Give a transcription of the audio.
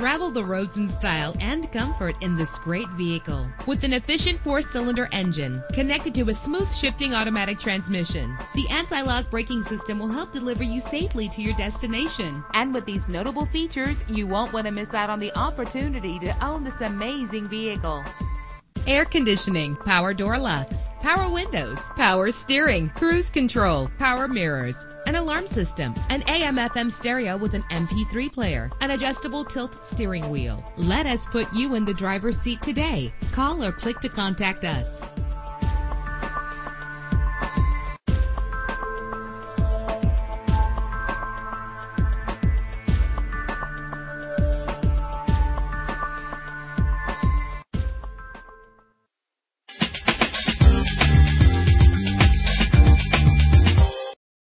Travel the roads in style and comfort in this great vehicle. With an efficient 4-cylinder engine connected to a smooth shifting automatic transmission, the anti-lock braking system will help deliver you safely to your destination. And with these notable features, you won't want to miss out on the opportunity to own this amazing vehicle. Air conditioning, power door locks, power windows, power steering, cruise control, power mirrors, an alarm system, an AM/FM stereo with an MP3 player, an adjustable tilt steering wheel. Let us put you in the driver's seat today. Call or click to contact us.